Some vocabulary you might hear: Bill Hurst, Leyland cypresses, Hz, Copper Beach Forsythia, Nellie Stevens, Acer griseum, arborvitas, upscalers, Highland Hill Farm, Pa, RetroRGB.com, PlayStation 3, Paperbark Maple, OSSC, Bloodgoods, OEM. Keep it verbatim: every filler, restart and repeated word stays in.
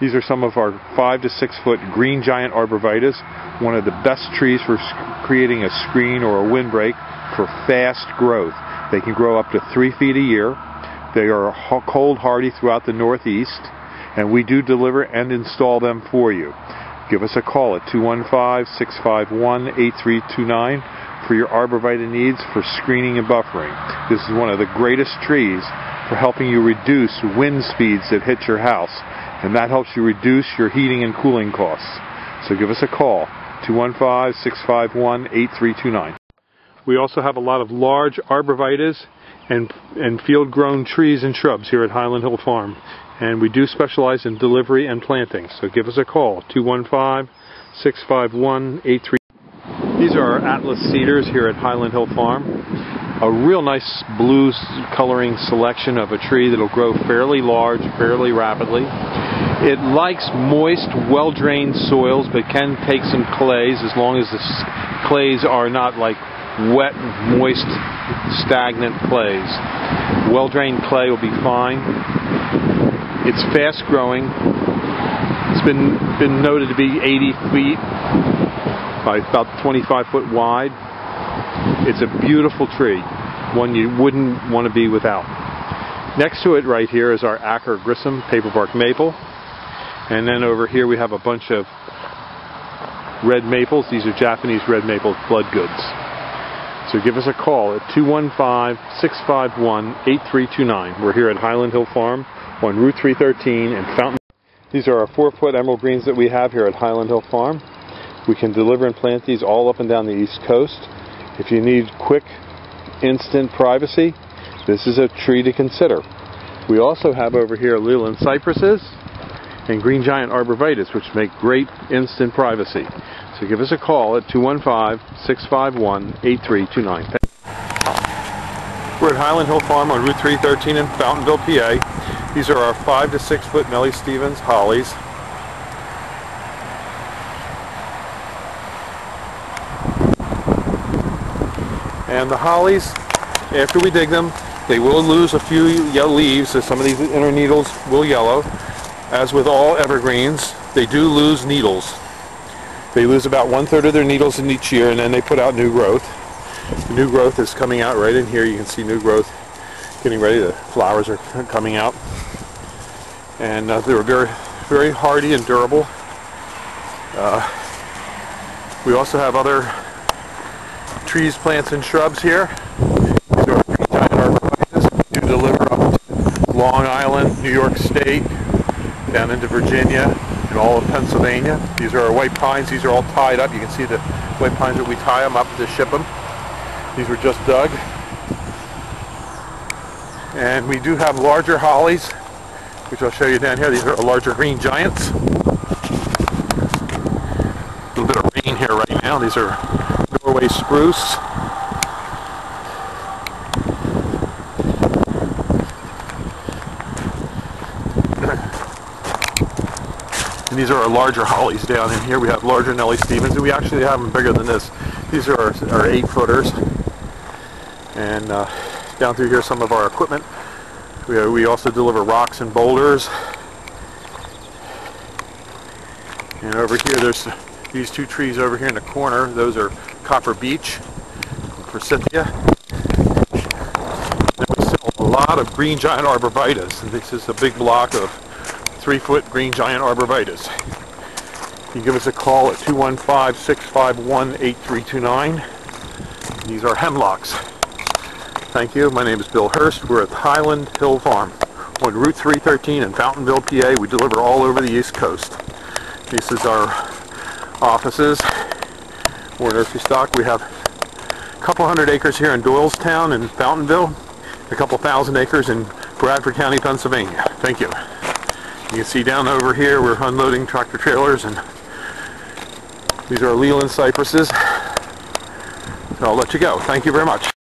These are some of our five to six foot green giant arborvitas, one of the best trees for creating a screen or a windbreak for fast growth. They can grow up to three feet a year. They are cold hardy throughout the Northeast, and we do deliver and install them for you. Give us a call at two one five, six five one, eight three two nine for your arborvita needs for screening and buffering. This is one of the greatest trees for helping you reduce wind speeds that hit your house, and that helps you reduce your heating and cooling costs. So give us a call, two one five, six five one, eight three two nine. We also have a lot of large arborvitas and, and field-grown trees and shrubs here at Highland Hill Farm, and we do specialize in delivery and planting, so give us a call, two one five, six five one, eight three two nine. These are our Atlas cedars here at Highland Hill Farm. A real nice blue coloring selection of a tree that'll grow fairly large, fairly rapidly. It likes moist, well-drained soils, but can take some clays as long as the clays are not like wet, moist, stagnant clays. Well-drained clay will be fine. It's fast-growing. It's been been noted to be eighty feet by about twenty-five foot wide. It's a beautiful tree, one you wouldn't want to be without. Next to it right here is our Acer griseum, Paperbark Maple, and then over here we have a bunch of red maples. These are Japanese red maples, Bloodgoods. So give us a call at two one five, six five one, eight three two nine. We're here at Highland Hill Farm on Route three thirteen in Fountain. These are our four-foot emerald greens that we have here at Highland Hill Farm. We can deliver and plant these all up and down the East Coast. If you need quick, instant privacy, this is a tree to consider. We also have over here Leyland cypresses and green giant arborvitas, which make great instant privacy. So give us a call at two one five, six five one, eight three two nine. We're at Highland Hill Farm on Route three thirteen in Fountainville, P A. These are our five to six foot Nellie Stevens hollies. And the hollies, after we dig them, they will lose a few yellow leaves, so some of these inner needles will yellow. As with all evergreens, they do lose needles. They lose about one-third of their needles in each year, and then they put out new growth. The new growth is coming out right in here. You can see new growth getting ready. The flowers are coming out. And uh, they were very, very hardy and durable. Uh, we also have other trees, plants, and shrubs here. These are green giant arborvitas. We do deliver up to Long Island, New York State, down into Virginia, and all of Pennsylvania. These are our white pines. These are all tied up. You can see the white pines that we tie them up to ship them. These were just dug. And we do have larger hollies, which I'll show you down here. These are larger green giants. A little bit of rain here right now. These are Norway spruce. These are our larger hollies down in here. We have larger Nellie Stevens, and we actually have them bigger than this. These are our, our eight footers. And uh, down through here, some of our equipment. We, uh, we also deliver rocks and boulders. And over here, there's these two trees over here in the corner. Those are Copper Beach Forsythia. And we sell a lot of green giant arborvitas. And this is a big block of three-foot green giant arborvitas. You can give us a call at two one five, six five one, eight three two nine. These are hemlocks. Thank you. My name is Bill Hurst. We're at Highland Hill Farm on Route three thirteen in Fountainville, P A. We deliver all over the East Coast. This is our offices. We're nursery stock. We have a couple hundred acres here in Doylestown and Fountainville, a couple thousand acres in Bradford County, Pennsylvania. Thank you. You can see down over here we're unloading tractor trailers, and these are Leyland cypresses. So I'll let you go. Thank you very much.